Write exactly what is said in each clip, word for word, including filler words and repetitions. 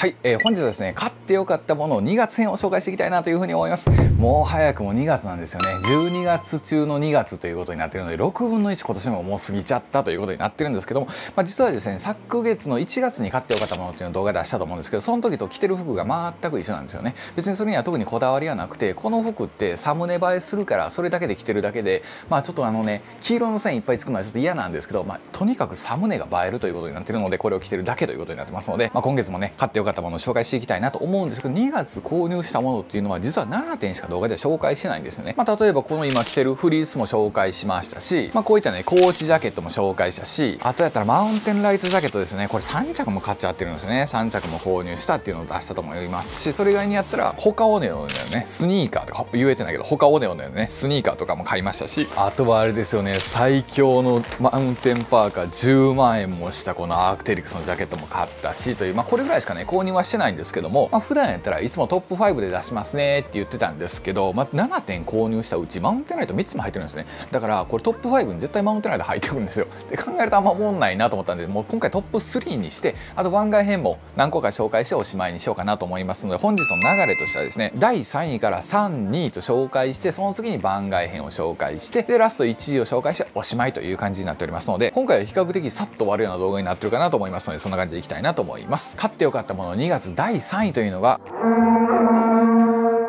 はい、えー、本日はですね、買ってよかったものをにがつへんを紹介していきたいなというふうに思います。もう早くもにがつなんですよね。じゅうにがつ中のにがつということになっているので、ろくぶんのいち今年ももう過ぎちゃったということになってるんですけども、まあ、実はですね、昨月のいちがつに買ってよかったものっていうのを動画出したと思うんですけど、その時と着てる服が全く一緒なんですよね。別にそれには特にこだわりはなくて、この服ってサムネ映えするからそれだけで着てるだけで、まあちょっとあのね、黄色の線いっぱいつくのはちょっと嫌なんですけど、まあとにかくサムネが映えるということになってるので、これを着てるだけということになってますので、まあ、今月もね、買ってよかったものを紹介していきたいなと思うんですけど、にがつ購入したものっていうのは実はななてんしか動画では紹介してないんですよね。まあ、例えばこの今着てるフリースも紹介しましたし、まあ、こういったねコーチジャケットも紹介したし、あとやったらマウンテンライトジャケットですね。これさんちゃくも買っちゃってるんですよね。さんちゃくも購入したっていうのを出したと思いますし、それ以外にやったらホカオネオのようなねスニーカーとか言えてないけど、ホカオネオのようなねスニーカーとかも買いましたし、あとはあれですよね、最強のマウンテンパーカーじゅうまんえんもしたこのアークテリクスのジャケットも買ったしという、まあ、これぐらいしかね購入はしてないんですけども、まあ、普段やったらいつもトップファイブで出しますねって言ってたんですけど、まあ、ななてん購入したうちマウンテンライトみっつも入ってるんですね。だからこれトップファイブに絶対マウンテンライト入ってくるんですよ。で考えるとあんま思んないなと思ったんで、もう今回トップスリーにして、あと番外編も何個か紹介しておしまいにしようかなと思いますので、本日の流れとしてはですね、だいさんいからさん、にいと紹介して、その次に番外編を紹介して、でラストいちいを紹介しておしまいという感じになっておりますので、今回は比較的さっと終わるような動画になってるかなと思いますので、そんな感じでいきたいなと思います。買ってよかったものにがつだいさんいというのが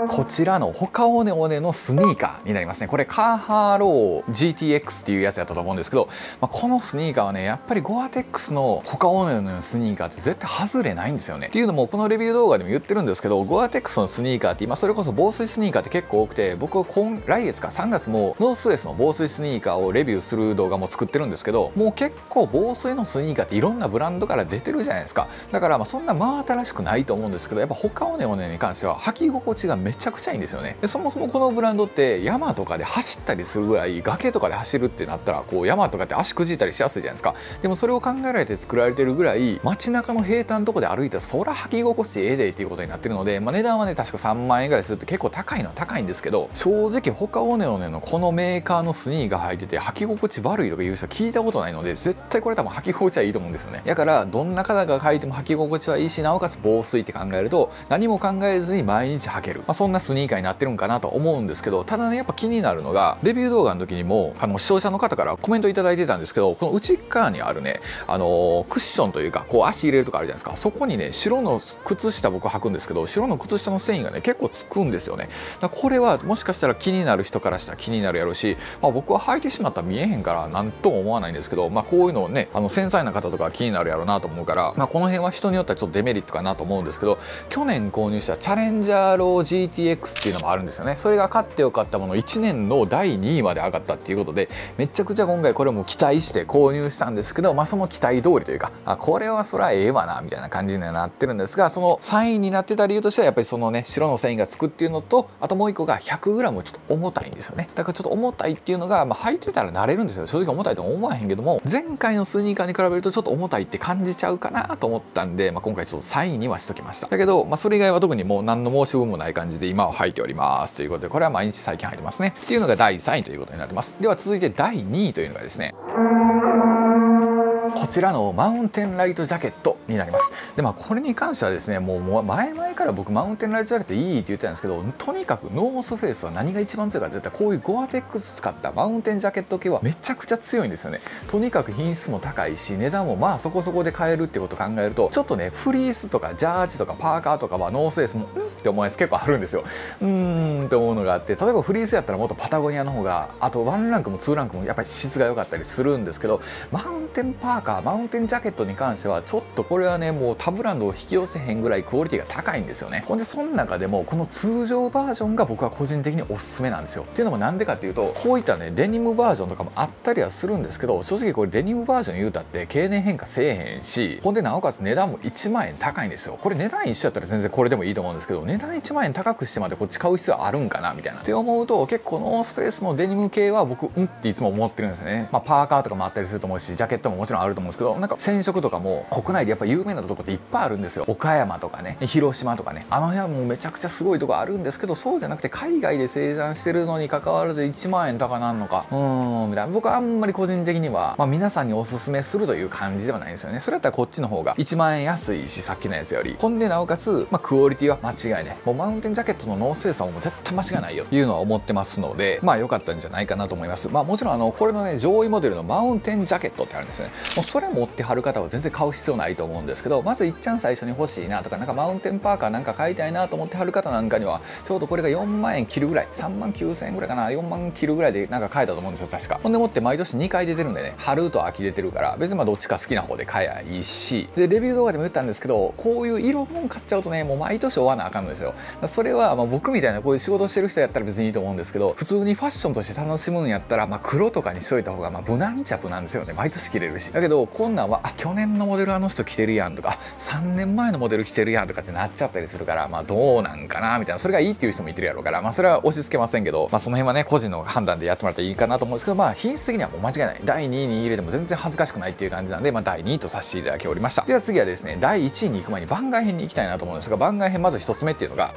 こちらのホカオネオネのスニーカーになりますね。これカーハーロー ジーティーエックス っていうやつやったと思うんですけど、まあ、このスニーカーはね、やっぱりゴアテックスのホカオネオネのスニーカーって絶対外れないんですよね。っていうのもこのレビュー動画でも言ってるんですけど、ゴアテックスのスニーカーって今それこそ防水スニーカーって結構多くて、僕は今来月かさんがつもノースウェイスの防水スニーカーをレビューする動画も作ってるんですけど、もう結構防水のスニーカーっていろんなブランドから出てるじゃないですか。だからまあそんな真新しくないと思うんですけど、やっぱホカオネオネに関しては履き心地がめちゃくちゃめちゃくちゃいいんですよね。でそもそもこのブランドって山とかで走ったりするぐらい、崖とかで走るってなったらこう山とかって足くじいたりしやすいじゃないですか。でもそれを考えられて作られてるぐらい、街中の平坦のとこで歩いたらそら履き心地ええでっていうことになってるので、まあ、値段はね確かさんまんえんぐらいするって結構高いのは高いんですけど、正直ホカオネオネのこのメーカーのスニーカー履いてて履き心地悪いとかいう人は聞いたことないので、絶対これ多分履き心地はいいと思うんですよね。だからどんな方が履いても履き心地はいいし、なおかつ防水って考えると何も考えずに毎日履ける、まあそんなスニーカーになってるんかなと思うんですけど、ただねやっぱ気になるのが、レビュー動画の時にもあの視聴者の方からコメントいただいてたんですけど、この内側にあるね、あのー、クッションというかこう足入れるとかあるじゃないですか。そこにね白の靴下僕履くんですけど、白の靴下の繊維がね結構つくんですよね。だからこれはもしかしたら気になる人からしたら気になるやろうし、まあ、僕は履いてしまったら見えへんから何とも思わないんですけど、まあ、こういうのをねあの繊細な方とか気になるやろうなと思うから、まあ、この辺は人によってはちょっとデメリットかなと思うんですけど、去年購入したチャレンジャーロー ジーティージーティーエックス っていうのもあるんですよね。それが買ってよかったものいちねんのだいにいまで上がったっていうことで、めちゃくちゃ今回これも期待して購入したんですけど、まあその期待通りというか、あこれはそらええわなみたいな感じにはなってるんですが、そのさんいになってた理由としてはやっぱりそのね白の繊維がつくっていうのと、あともういっこが ひゃくグラム ちょっと重たいんですよね。だからちょっと重たいっていうのが、まあ、履いてたら慣れるんですよ。正直重たいと思わへんけども、前回のスニーカーに比べるとちょっと重たいって感じちゃうかなと思ったんで、まあ、今回ちょっとさんいにはしときました。だけど、まあ、それ以外は特にもう何の申し分もない感じで今は履いておりますということで、これは毎日最近履いてますねっていうのがだいさんいということになってます。では続いてだいにいというのがですね、こちらのマウンテンライトジャケットになります。で、まあ、これに関してはですね、もう前々から僕マウンテンライトジャケットいいって言ってたんですけど、とにかくノースフェイスは何が一番強いかって言ったら、こういうゴアテックス使ったマウンテンジャケット系はめちゃくちゃ強いんですよね。とにかく品質も高いし、値段もまあそこそこで買えるってことを考えると、ちょっとねフリースとかジャージとかパーカーとかはノースフェイスもんって思うやつ結構あるんですよ。うーんって思うのがあって、例えばフリースやったらもっとパタゴニアの方が、あとワンランクもツーランクもやっぱり質が良かったりするんですけど、マウンテンパーカーマウンテンジャケットに関してはちょっとこれはねもう他ブランドを引き寄せへんぐらいクオリティが高いんですよね。ほんでその中でもこの通常バージョンが僕は個人的におすすめなんですよ。っていうのもなんでかっていうと、こういったねデニムバージョンとかもあったりはするんですけど、正直これデニムバージョン言うたって経年変化せえへんし、ほんでなおかつ値段もいちまんえん高いんですよ。これ値段一緒やったら全然これでもいいと思うんですけど、値段いちまんえん高くしてまでこっち買う必要あるんかなみたいなって思うと、結構ノースフェイスのデニム系は僕うんっていつも思ってるんですね。まあ、パーカーとかもあったりすると思うし、ジャケットももちろんあると思うんですけど、なんか染色とかも国内でやっぱ有名なとこっていっぱいあるんですよ。岡山とかね、広島とかね、あの辺はもうめちゃくちゃすごいとこあるんですけど、そうじゃなくて海外で生産してるのに関わらずいちまんえん高なんのかうーんみたいな、僕はあんまり個人的には、まあ、皆さんにおすすめするという感じではないんですよね。それだったらこっちの方がいちまんえん安いし、さっきのやつより。ほんでなおかつ、まあ、クオリティは間違いない。もうマウンテンジャケットの脳精査はもう絶対間違いないよというのは思ってますので、まあ良かったんじゃないかなと思います。まあもちろんあのこれのね、上位モデルのマウンテンジャケットってあるんですよね。もうそれ持ってはる方は全然買う必要ないと思うんですけど、まずいっちゃん最初に欲しいなとか、なんかマウンテンパーカーなんか買いたいなと思ってはる方なんかには、ちょうどこれがよんまんえん切るぐらい、さんまんきゅうせんえんぐらいかな、よんまん切るぐらいでなんか買えたと思うんですよ確か。ほんでもって毎年にかい出てるんでね、春と秋出てるから、別にまあどっちか好きな方で買えばいいし、でレビュー動画でも言ったんですけど、こういう色もん買っちゃうとね、もう毎年追わなあかんのですよ。それはまあ僕みたいなこういう仕事してる人やったら別にいいと思うんですけど、普通にファッションとして楽しむんやったら、まあ黒とかにしといた方がまあ無難着なんですよね。毎年着れるし。だけどこんなんは、あ、去年のモデルあの人着てるやんとか、さんねんまえのモデル着てるやんとかってなっちゃったりするから、まあどうなんかなみたいな。それがいいっていう人もいてるやろうから、まあそれは押し付けませんけど、まあその辺はね個人の判断でやってもらったらいいかなと思うんですけど、まあ品質的にはもう間違いない。だいにいに入れても全然恥ずかしくないっていう感じなんで、まあだいにいとさせていただきおりました。では次はですね、だいいちいに行く前に番外編に行きたいなと思うんですが、番外編まずひとつめっていうのが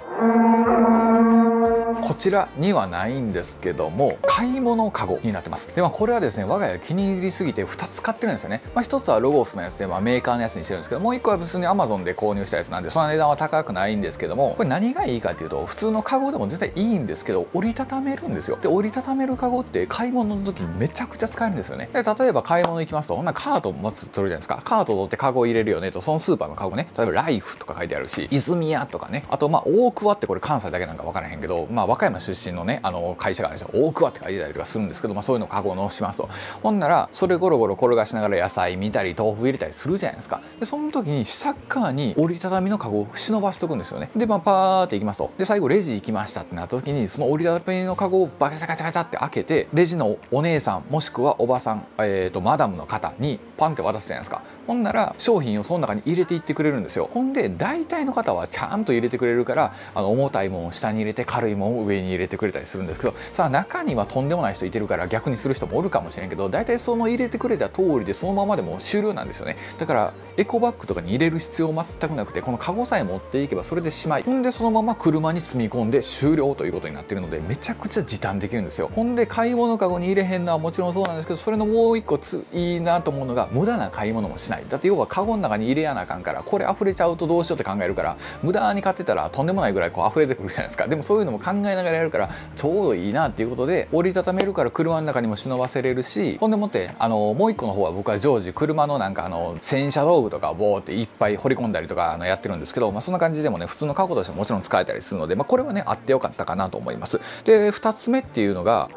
こちらにはないんですけども、買い物カゴになってます。で、まあ、これはですね、我が家気に入りすぎてふたつ買ってるんですよね。まあ、ひとつはロゴスのやつで、まあ、メーカーのやつにしてるんですけど、もういっこは普通に アマゾン で購入したやつなんで、その値段は高くないんですけども、これ何がいいかっていうと、普通のカゴでも絶対いいんですけど、折りたためるんですよ。で、折りたためるカゴって買い物の時にめちゃくちゃ使えるんですよね。で、例えば買い物行きますと、こんなカートを持つとるじゃないですか。カート取ってカゴ入れるよねと、そのスーパーのカゴね、例えばライフとか書いてあるし、泉屋とかね、あとまあ大桑って、これ関西だけなんか分からへんけど、まあ和歌山出身のね、あの会社があるんですよ。大桑って書いてたりとかするんですけど、まあ、そういうのをカゴのしますと、ほんならそれゴロゴロ転がしながら野菜見たり豆腐入れたりするじゃないですか。でその時に下側に折りたたみのカゴを忍ばしとくんですよね。でまあパーっていきますと、で最後レジ行きましたってなった時に、その折りたたみのカゴをバチャガチャガチャって開けて、レジのお姉さんもしくはおばさん、えー、とマダムの方にパンって渡すじゃないですか。ほんなら商品をその中に入れていってくれるんですよ。ほんで大体の方はちゃんと入れてくれるから、あの重たいもんを下に入れて軽いもんを上に入れてくれたりするんですけど、さあ中にはとんでもない人いてるから逆にする人もおるかもしれんけど、大体その入れてくれた通りでそのままでも終了なんですよね。だからエコバッグとかに入れる必要全くなくて、このカゴさえ持っていけばそれでしまい、ほんでそのまま車に積み込んで終了ということになってるので、めちゃくちゃ時短できるんですよ。ほんで買い物カゴに入れへんのはもちろんそうなんですけど、それのもう一個ついいなと思うのが、無駄な買い物もしない。だって要はカゴの中に入れやなあかんから、これ溢れちゃうとどうしようって考えるから、無駄に買ってたらとんでもないぐらいこう溢れてくるじゃないですか。でもそういうのも考えながらやるからちょうどいいなっていうことで、折りたためるから車の中にも忍ばせれるし、ほんでもってあのもう一個の方は、僕は常時車のなんかあの洗車道具とかをボーっていっぱい掘り込んだりとかあのやってるんですけど、まあ、そんな感じでもね、普通のカゴとしてももちろん使えたりするので、まあ、これはねあってよかったかなと思います。でふたつめっていうのが、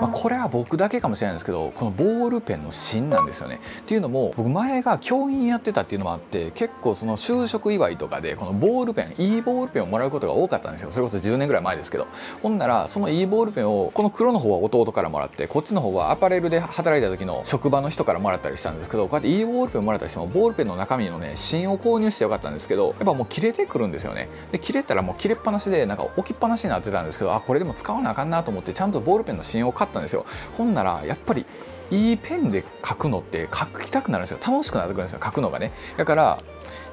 まあこれは僕だけかもしれないんですけど、このボールペンの芯なんですよね。っていうのも、僕前が教員やってたっていうのもあって、結構その就職祝いとかでこのボールペン、いいボールペンをもらうことが多かったんですよ。それこそじゅうねんぐらい前ですけど。ほんならそのいいボールペンを、この黒の方は弟からもらって、こっちの方はアパレルで働いた時の職場の人からもらったりしたんですけど、こうやっていいボールペンをもらったりしても、ボールペンの中身のね芯を購入してよかったんですけど、やっぱもう切れてくるんですよね。で切れたらもう切れっぱなしで、なんか置きっぱなしになってたんですけど、あこれでも使わなあかんなと思って、ちゃんとボールペンの芯を買ったんですよ。ほんならやっぱりいいペンで書くのって書きたくなるんですよ。楽しくなってくるんですよ、書くのがね。だから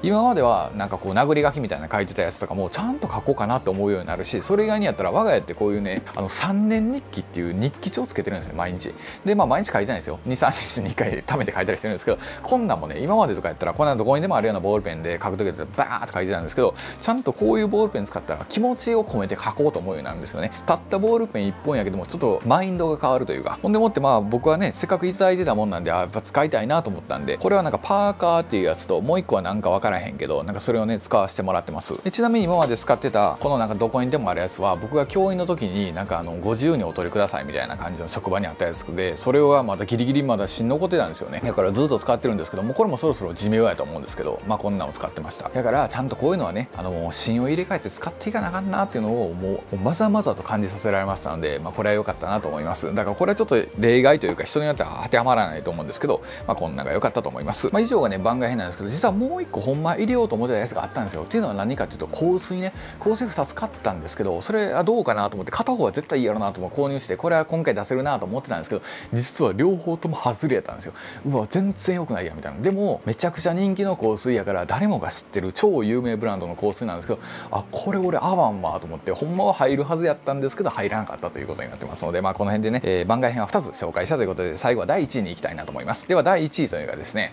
今まではなんかこう殴り書きみたいな書いてたやつとかもちゃんと書こうかなって思うようになるし、それ以外にやったら我が家ってこういうね、あのさんねんにっきっていう日記帳をつけてるんですね、毎日。でまあ毎日書いてないんですよ、にさんにちにいっかい貯めて書いたりしてるんですけど、こんなんもね今までとかやったらこんなどこにでもあるようなボールペンで書くときだったらバーッと書いてたんですけど、ちゃんとこういうボールペン使ったら気持ちを込めて書こうと思うようになるんですよね。たったボールペンいっぽんやけども、ちょっとマインドが変わるというか。ほんでもってまあ僕はね、せっかくいただいてたもんなんで、あやっぱ使いたいなと思ったんで、これはなんかパーカーっていうやつと、もういっこはなんか分からへんけど、なんかそれをね使わせてもらってます。でちなみに今まで使ってたこのなんかどこにでもあるやつは、僕が教員の時になんかあのご自由にお取りくださいみたいな感じの職場にあったやつで、それはまだギリギリまだしん残ってたんですよね。だからずっと使ってるんですけども、これもそろそろ寿命やと思うんですけど、まあこんなの使ってました。だからちゃんとこういうのはね、あの芯を入れ替えて使っていかなあかんなっていうのをもうまざまざと感じさせられましたので、まあ、これは良かったなと思います。だからこれはちょっと例外というか、人によっては当てはまらないと思うんですけど、まあ、こんなのが良かったと思います。まあ、以上がね番外編なんですけど、実はもう一個本ま入れようと思ってたやつがあったんですよ。っていうのは何かっていうと、香水ね、香水ふたつ買ったんですけど、それはどうかなと思って、片方は絶対いいやろなと思って購入して、これは今回出せるなと思ってたんですけど、実は両方とも外れやったんですよ。うわ全然良くないやみたいな。でもめちゃくちゃ人気の香水やから誰もが知ってる超有名ブランドの香水なんですけど、あこれ俺合わんわと思って、ほんまは入るはずやったんですけど入らなかったということになってますので、まあこの辺でね、えー、番外編はふたつ紹介したということで、最後はだいいちいに行きたいなと思います。ではだいいちいというのがですね、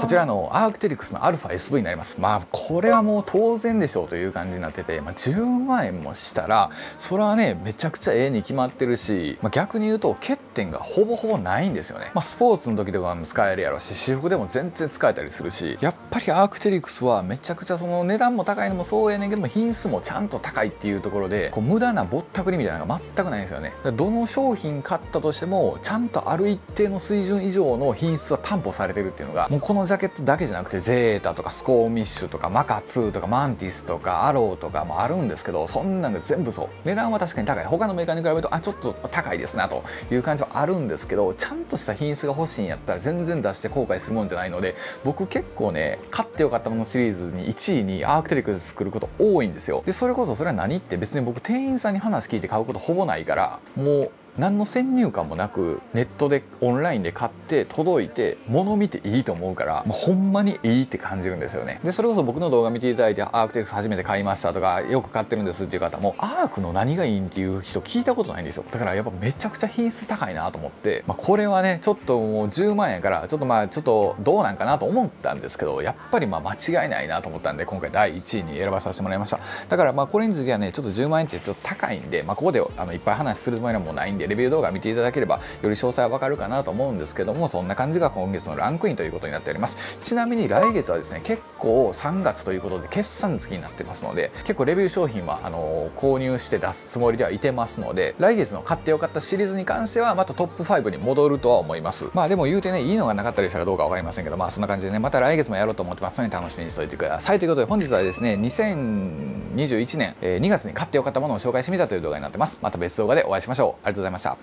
こちらのアークテリクスの αSV になります。まあこれはもう当然でしょうという感じになってて、まあ、じゅうまんえんもしたらそれはねめちゃくちゃええに決まってるし、まあ、逆に言うと欠点がほぼほぼないんですよね。まあ、スポーツの時とかも使えるやろし、私服でも全然使えたりするし、やっぱりアークテリクスはめちゃくちゃその値段も高いのもそうやねんけども、品質もちゃんと高いっていうところで、こう無駄なぼったくりみたいなのが全くないんですよね。どの商品買ったとしてもちゃんとある一定の水準以上の品質は担保されてるっていうのが、もうこのジャケットだけじゃなくてゼータとかスコーミッシュとかマカツーとかマンティスとかアローとかもあるんですけど、そんなの全部そう、値段は確かに高い、他のメーカーに比べるとあちょっと高いですなという感じはあるんですけど、ちゃんとした品質が欲しいんやったら全然出して後悔するもんじゃないので、僕結構ね買ってよかったものシリーズにいちいにアークテリクス作ること多いんですよ。でそれこそそれは何って、別に僕店員さんに話聞いて買うことほぼないから、もう何の先入観もなくネットでオンラインで買って届いて物見ていいと思うから、もうほんまにいいって感じるんですよね。でそれこそ僕の動画見ていただいて、アークテリクス初めて買いましたとか、よく買ってるんですっていう方も、アークの何がいいんっていう人聞いたことないんですよ。だからやっぱめちゃくちゃ品質高いなと思って、まあ、これはねちょっともうじゅうまんえんからちょっとまあちょっとどうなんかなと思ったんですけど、やっぱりまあ間違いないなと思ったんで、今回だいいちいに選ばさせてもらいました。だからまあこれについてはねちょっとじゅうまんえんってちょっと高いんで、まあ、ここであのいっぱい話するつもりはもうないんで、レビュー動画見ていただければより詳細はわかるかなと思うんですけども、そんな感じが今月のランクインということになっております。ちなみに来月はですね、結構さんがつということで決算月になってますので、結構レビュー商品はあの購入して出すつもりではいてますので、来月の買ってよかったシリーズに関してはまたトップごに戻るとは思います。まあでも言うてね、いいのがなかったりしたらどうかわかりませんけど、まあそんな感じでね、また来月もやろうと思ってますので楽しみにしておいてください。ということで本日はですね、にせんにじゅういちねんにがつに買ってよかったものを紹介してみたという動画になってます。また別動画でお会いしましょう。ありがとうございました。